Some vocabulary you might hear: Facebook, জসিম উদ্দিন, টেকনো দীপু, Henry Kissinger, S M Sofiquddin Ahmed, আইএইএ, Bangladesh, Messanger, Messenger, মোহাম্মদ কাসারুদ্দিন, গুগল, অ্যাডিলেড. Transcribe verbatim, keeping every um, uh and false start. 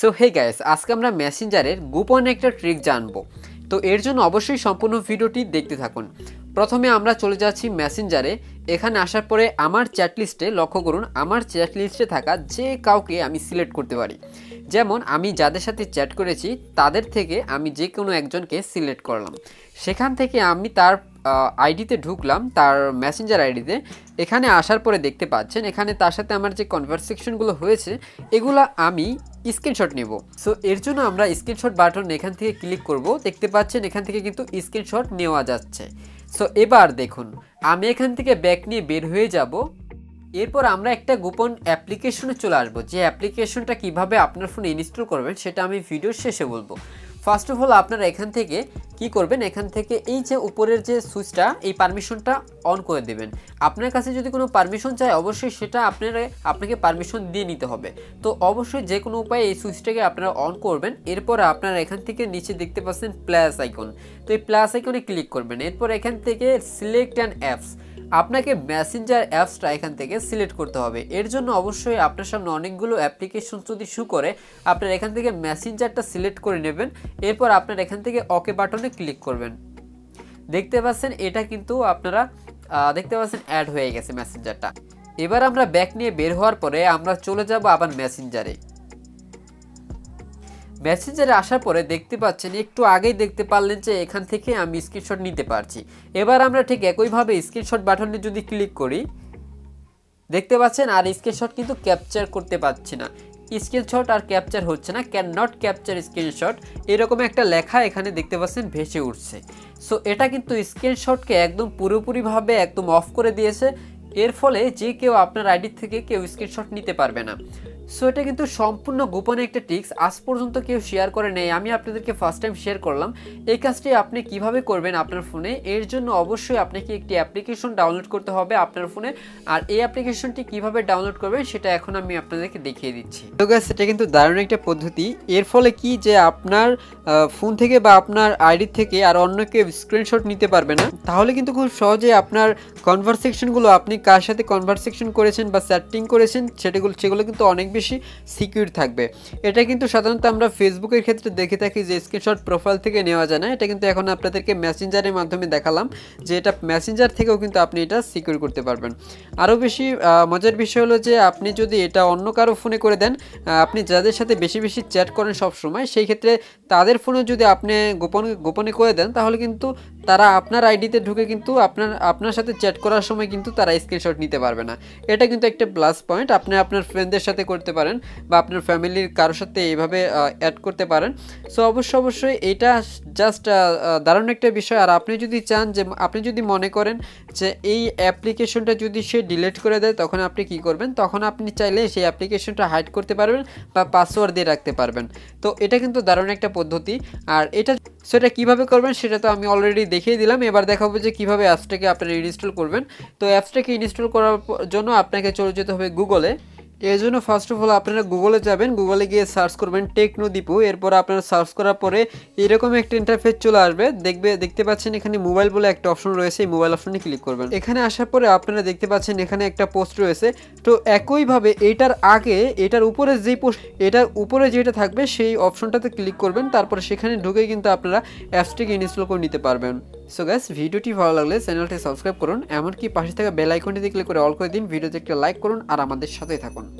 सो hey guys आजके आमरा मैसेंजारेर गोपन एक ट्रिक जानबो तो एर जोन्नो अवश्यई सम्पूर्ण भिडियोटी देखते थाकुन। प्रथमे आमरा चले जाच्छी मैसेंजारे। एखाने आसार परे आमार चैटलिस्टे लक्ष्य करुन आमार चैटलिस्टे थाका जे काउके आमी सिलेक्ट करते पारी। जेमन आमी जादेर साथे चैट करेछि तादेर थेके आमी जे कोनो एकजनके सिलेक्ट करलाम। सेखान थेके आमी तार आईडीते ढुकलाम तार मैसेंजार आईडीते। एखाने आसार परे देखते पाच्छेन एखाने तार साथे आमार जे कनभारसेशनगुलो होयेछे एगुलो आमी स्क्रीनशट नेब। सो एर जोन्नो आमरा स्क्रीनशट बाटन एखान थेके क्लिक करब। देखते पाच्छेन एखान थेके किन्तु स्क्रीनशट नेওয়া যাচ্ছে। सो एबार देखुन आमी एखान थेके बैक निये बेर हये যাব। एरपर आमरा एकटा गोपन অ্যাপ্লিকেশনে চলে আসব। যে অ্যাপ্লিকেশনটা কিভাবে আপনার ফোনে ইনস্টল করবেন সেটা আমি ভিডিওর শেষে বলবো। ফার্স্ট অফ অল আপনারা এখান থেকে কি করবেন, এখান থেকে এই যে উপরের যে সুইচটা এই পারমিশনটা অন করে দিবেন। আপনার কাছে যদি কোনো পারমিশন চাই অবশ্যই সেটা আপনারা আপনাকে পারমিশন দিয়ে নিতে হবে। তো অবশ্যই যে কোনো উপায়ে এই সুইচটাকে আপনারা অন করবেন। এরপর আপনারা এখান থেকে নিচে দেখতে পাচ্ছেন প্লাস আইকন, তো এই প্লাস আইকনে ক্লিক করবেন। এরপর এখান থেকে সিলেক্ট অ্যান অ্যাপস, আপনাকে মেসেঞ্জার অ্যাপসটা এখান থেকে সিলেক্ট করতে হবে। এর জন্য অবশ্যই আপনার সামনে অনেকগুলো অ্যাপ্লিকেশন যদি শু করে আপনার এখান থেকে মেসেঞ্জারটা সিলেক্ট করে নেবেন। এরপর আপনার এখান থেকে ওকে বাটনে ক্লিক করবেন। দেখতে পাচ্ছেন এটা কিন্তু আপনারা দেখতে পাচ্ছেন অ্যাড হয়ে গেছে মেসেঞ্জারটা। এবার আমরা ব্যাক নিয়ে বের হওয়ার পরে আমরা চলে যাব আবার মেসেঞ্জারে। মেসেঞ্জারে আসার পরে দেখতে পাচ্ছেন একটু আগেই দেখতে পারলেন যে এখান থেকে আমি স্ক্রিনশট নিতে পারছি। এবার আমরা ঠিক একইভাবে স্ক্রিনশট বাটনে যদি ক্লিক করি দেখতে পাচ্ছেন আর স্ক্রিনশট কিন্তু ক্যাপচার করতে পারছি না। স্ক্রিনশট আর ক্যাপচার হচ্ছে না, ক্যান নট ক্যাপচার স্ক্রিনশট এরকম একটা লেখা এখানে দেখতে পাচ্ছেন ভেসে উঠছে। সো এটা কিন্তু স্ক্রিনশটকে একদম পুরোপুরিভাবে একদম অফ করে দিয়েছে। এর ফলে যে কেউ আপনার আইডি থেকে কেউ স্ক্রিনশট নিতে পারবে না। সো এটা কিন্তু সম্পূর্ণ গোপনে একটা ট্রিক্স, আজ পর্যন্ত কেউ শেয়ার করে নেই, আমি আপনাদেরকে ফার্স্ট টাইম শেয়ার করলাম। এই কাজটি আপনি কিভাবে করবেন আপনার ফোনে, এর জন্য অবশ্যই আপনাকে একটি অ্যাপ্লিকেশন ডাউনলোড করতে হবে আপনার ফোনে। আর এই অ্যাপ্লিকেশনটি কিভাবে ডাউনলোড করবেন সেটা এখন আমি আপনাদেরকে দেখিয়ে দিচ্ছি। তো গাইস এটা কিন্তু দারুণ একটা পদ্ধতি। এর ফলে কি যে আপনার ফোন থেকে বা আপনার আইডি থেকে আর অন্য কেউ স্ক্রিনশট নিতে পারবে না। তাহলে কিন্তু খুব সহজে আপনার কনভারসেশনগুলো আপনি কার সাথে কনভারসেশন করেছেন বা চ্যাটিং করেছেন সেটাগুলো সেগুলো কিন্তু অনেক বেশি সিকিউর থাকবে। এটা কিন্তু সাধারণত আমরা ফেসবুকের ক্ষেত্রে দেখে থাকি যে স্ক্রিনশট প্রোফাইল থেকে নেওয়া যায় না, এটা কিন্তু এখন আপনাদেরকে মেসেঞ্জারের মাধ্যমে দেখালাম যে এটা মেসেঞ্জার থেকেও কিন্তু আপনি এটা সিকিউর করতে পারবেন। আরও বেশি মজার বিষয় হলো যে আপনি যদি এটা অন্য কারো ফোনে করে দেন, আপনি যাদের সাথে বেশি বেশি চ্যাট করেন সবসময় সেই ক্ষেত্রে তাদের ফোনে যদি আপনি গোপন গোপনে করে দেন তাহলে কিন্তু তারা আপনার আইডিতে ঢুকে কিন্তু আপনার আপনার সাথে চ্যাট করার সময় কিন্তু তারা স্ক্রিনশট নিতে পারবে না। এটা কিন্তু একটা প্লাস পয়েন্ট, আপনি আপনার ফ্রেন্ডদের সাথে করতে পারেন বা আপনার ফ্যামিলির কারোর সাথে এইভাবে অ্যাড করতে পারেন। সো অবশ্যই অবশ্যই এটা জাস্ট দারুণ একটা বিষয়। আর আপনি যদি চান যে আপনি যদি মনে করেন যে এই অ্যাপ্লিকেশনটা যদি সে ডিলিট করে দেয় তখন আপনি কি করবেন, তখন আপনি চাইলে সেই অ্যাপ্লিকেশনটা হাইড করতে পারবেন বা পাসওয়ার্ড দিয়ে রাখতে পারবেন। তো এটা কিন্তু দারুণ একটা পদ্ধতি। আর এটা সো এটা কীভাবে করবেন সেটা তো আমি অলরেডি দেখিয়ে দিলাম। এবার দেখাবো যে কীভাবে অ্যাপসটাকে আপনারা ইনস্টল করবেন। তো অ্যাপসটাকে ইনস্টল করার জন্য আপনাকে চলে যেতে হবে গুগলে। এর জন্য ফার্স্ট অফ অল আপনারা গুগলে যাবেন, গুগলে গিয়ে সার্চ করবেন টেকনো দীপু। এরপর আপনারা সার্চ করার পরে এরকম একটা ইন্টারফেস চলে আসবে। দেখবে দেখতে পাচ্ছেন এখানে মোবাইল বলে একটা অপশন রয়েছে, এই মোবাইল অপশনে ক্লিক করবেন। এখানে আসার পরে আপনারা দেখতে পাচ্ছেন এখানে একটা পোস্ট রয়েছে। তো একইভাবে এইটার আগে এটার উপরে যেই পোস্ট এটার উপরে যেটা থাকবে সেই অপশনটাতে ক্লিক করবেন। তারপরে সেখানে ঢুকে কিন্তু আপনারা অ্যাপসটিকে ইনস্টল করে নিতে পারবেন। সো গাইস ভিডিওটি ভালো লাগলে চ্যানেলটি সাবস্ক্রাইব করুন, এমনকি পাশে থাকা বেল আইকনটিতে ক্লিক করে অল করে দিন, ভিডিওতে একটা লাইক করুন আর আমাদের সাথেই থাকুন।